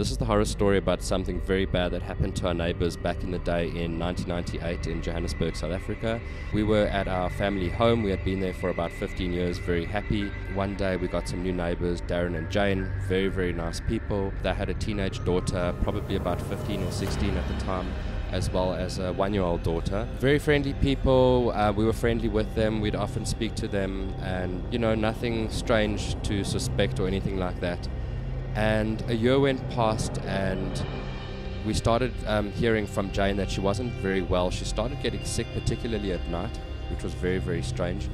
This is the horror story about something very bad that happened to our neighbours back in the day in 1998 in Johannesburg, South Africa. We were at our family home. We had been there for about 15 years, very happy. One day we got some new neighbours, Darren and Jane, very, very nice people. They had a teenage daughter, probably about 15 or 16 at the time, as well as a one-year-old daughter. Very friendly people, we were friendly with them, we'd often speak to them, and you know, nothing strange to suspect or anything like that. And a year went past and we started hearing from Jane that she wasn't very well. She started getting sick, particularly at night, which was very, very strange,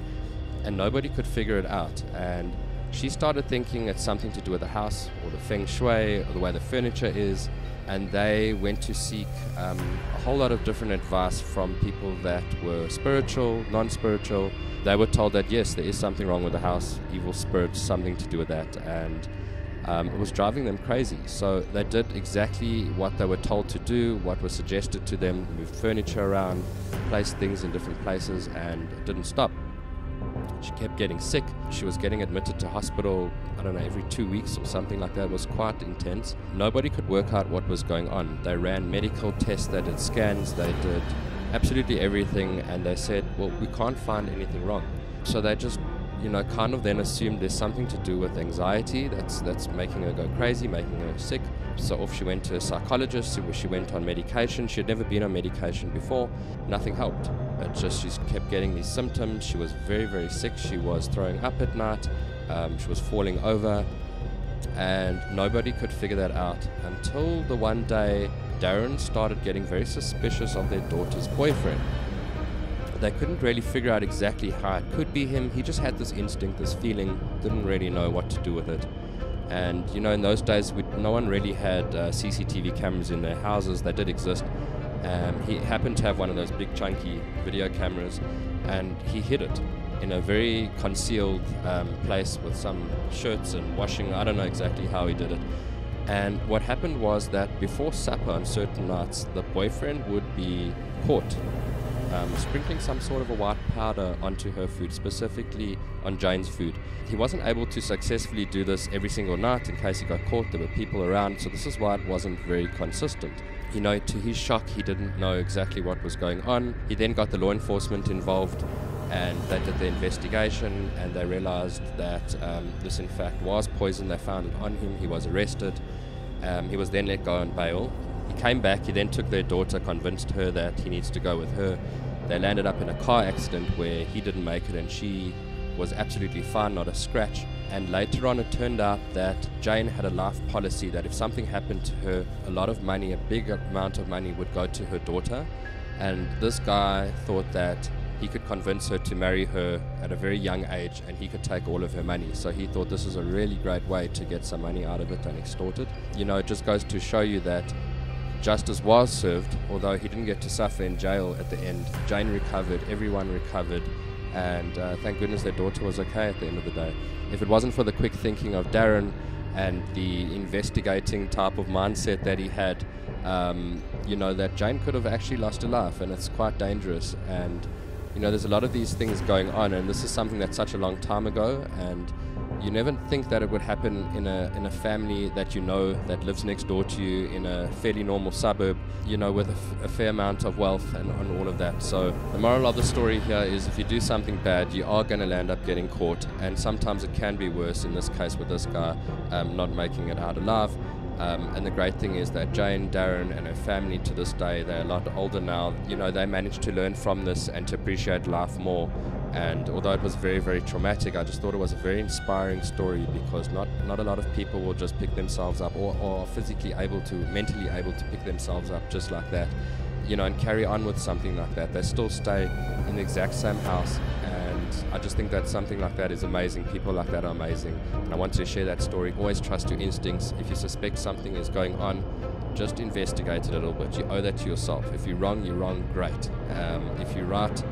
and nobody could figure it out. And she started thinking it's something to do with the house or the feng shui or the way the furniture is, and they went to seek a whole lot of different advice from people that were spiritual, non-spiritual. They were told that yes, there is something wrong with the house, evil spirits, something to do with that, and it was driving them crazy. So they did exactly what they were told to do, what was suggested to them. They moved furniture around, placed things in different places, and it didn't stop. She kept getting sick. She was getting admitted to hospital, I don't know, every 2 weeks or something like that. It was quite intense. Nobody could work out what was going on. They ran medical tests, they did scans, they did absolutely everything, and they said, well, we can't find anything wrong. So they just, you know, kind of then assumed there's something to do with anxiety that's making her go crazy, making her sick. So off she went to a psychologist, she went on medication. She had never been on medication before. Nothing helped. It's just she kept getting these symptoms. She was very, very sick. She was throwing up at night. She was falling over. And nobody could figure that out until the one day Darren started getting very suspicious of their daughter's boyfriend. They couldn't really figure out exactly how it could be him. He just had this instinct, this feeling, didn't really know what to do with it. And you know, in those days, no one really had CCTV cameras in their houses. They did exist. He happened to have one of those big chunky video cameras, and he hid it in a very concealed place with some shirts and washing. I don't know exactly how he did it. And what happened was that before supper on certain nights, the boyfriend would be caught sprinkling some sort of a white powder onto her food, specifically on Jane's food. He wasn't able to successfully do this every single night. In case he got caught, there were people around, so this is why it wasn't very consistent. You know, to his shock, he didn't know exactly what was going on. He then got the law enforcement involved, and they did the investigation, and they realized that this in fact was poison. They found it on him. He was arrested. He was then let go on bail. He came back. He then took their daughter, convinced her that he needs to go with her. They landed up in a car accident where he didn't make it and she was absolutely fine, not a scratch. And later on, it turned out that Jane had a life policy that if something happened to her, a lot of money, a big amount of money, would go to her daughter. And this guy thought that he could convince her to marry her at a very young age and he could take all of her money. So he thought this is a really great way to get some money out of it and extort it. You know, it just goes to show you that justice was served, although he didn't get to suffer in jail at the end. Jane recovered, everyone recovered, and thank goodness their daughter was okay at the end of the day. If it wasn't for the quick thinking of Darren and the investigating type of mindset that he had, you know, that Jane could have actually lost her life, and it's quite dangerous. And you know, there's a lot of these things going on, and this is something that's such a long time ago, and you never think that it would happen in a family that you know, that lives next door to you in a fairly normal suburb, you know, with a fair amount of wealth and all of that. So the moral of the story here is if you do something bad, you are going to land up getting caught, and sometimes it can be worse, in this case with this guy not making it out alive. And the great thing is that Jane, Darren and her family to this day, they're a lot older now, you know, they managed to learn from this and to appreciate life more. And although it was very, very traumatic, I just thought it was a very inspiring story, because not a lot of people will just pick themselves up, or are physically able to, mentally able to pick themselves up just like that, you know, and carry on with something like that. They still stay in the exact same house, and I just think that something like that is amazing. People like that are amazing, and I want to share that story. Always trust your instincts. If you suspect something is going on, just investigate it a little bit. You owe that to yourself. If you're wrong, you're wrong, great. If you're right,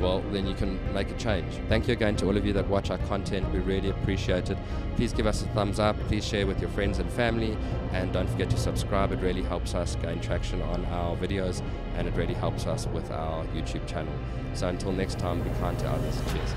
well, then you can make a change. Thank you again to all of you that watch our content. We really appreciate it. Please give us a thumbs up. Please share with your friends and family. And don't forget to subscribe. It really helps us gain traction on our videos, and it really helps us with our YouTube channel. So until next time, be kind to others. Cheers.